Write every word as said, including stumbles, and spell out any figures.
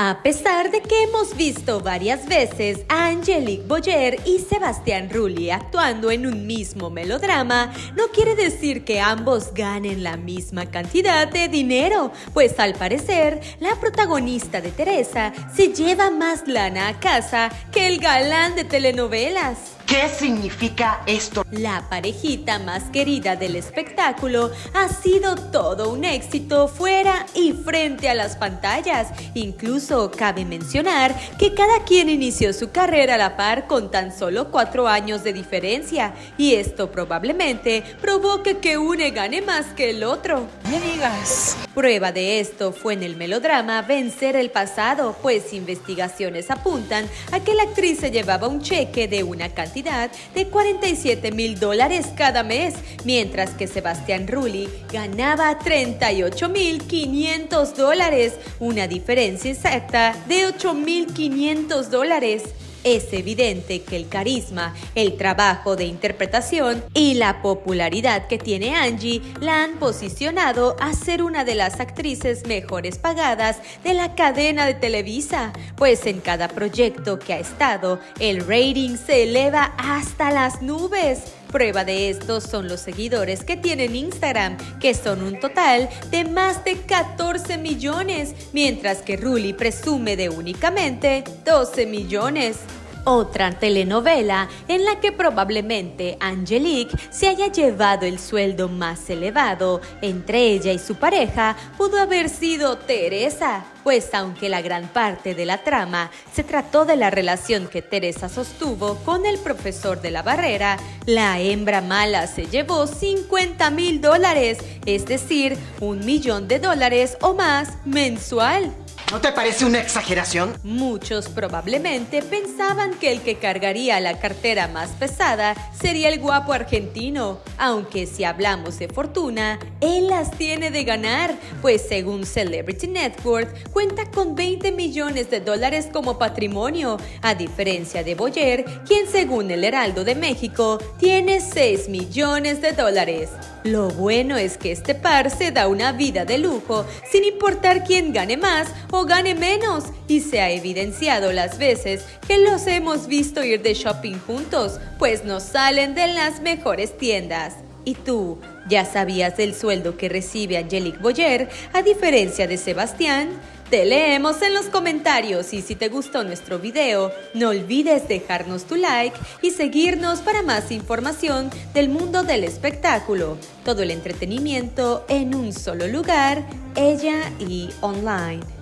A pesar de que hemos visto varias veces a Angelique Boyer y Sebastián Rulli actuando en un mismo melodrama, no quiere decir que ambos ganen la misma cantidad de dinero, pues al parecer la protagonista de Teresa se lleva más lana a casa que el galán de telenovelas. ¿Qué significa esto? La parejita más querida del espectáculo ha sido todo un éxito fuera y frente a las pantallas. Incluso cabe mencionar que cada quien inició su carrera a la par con tan solo cuatro años de diferencia, y esto probablemente provoque que uno gane más que el otro. ¡Me digas! Prueba de esto fue en el melodrama Vencer el pasado, pues investigaciones apuntan a que la actriz se llevaba un cheque de una cantidad de cuarenta y siete mil dólares cada mes, mientras que Sebastián Rulli ganaba treinta y ocho mil quinientos dólares, una diferencia exacta de ocho mil quinientos dólares. Es evidente que el carisma, el trabajo de interpretación y la popularidad que tiene Angie la han posicionado a ser una de las actrices mejores pagadas de la cadena de Televisa, pues en cada proyecto que ha estado, el rating se eleva hasta las nubes. Prueba de esto son los seguidores que tiene en Instagram, que son un total de más de catorce millones, mientras que Rulli presume de únicamente doce millones. Otra telenovela en la que probablemente Angelique se haya llevado el sueldo más elevado entre ella y su pareja pudo haber sido Teresa, pues aunque la gran parte de la trama se trató de la relación que Teresa sostuvo con el profesor de la barrera, la hembra mala se llevó cincuenta mil dólares, es decir, un millón de dólares o más mensual. ¿No te parece una exageración? Muchos probablemente pensaban que el que cargaría la cartera más pesada sería el guapo argentino, aunque si hablamos de fortuna, él las tiene de ganar, pues según Celebrity Network, cuenta con veinte millones de dólares como patrimonio, a diferencia de Boyer, quien según el Heraldo de México, tiene seis millones de dólares. Lo bueno es que este par se da una vida de lujo, sin importar quién gane más o gane menos, y se ha evidenciado las veces que los hemos visto ir de shopping juntos, pues nos salen de las mejores tiendas. ¿Y tú? ¿Ya sabías del sueldo que recibe Angelique Boyer, a diferencia de Sebastián? Te leemos en los comentarios, y si te gustó nuestro video, no olvides dejarnos tu like y seguirnos para más información del mundo del espectáculo. Todo el entretenimiento en un solo lugar, Ella E Online.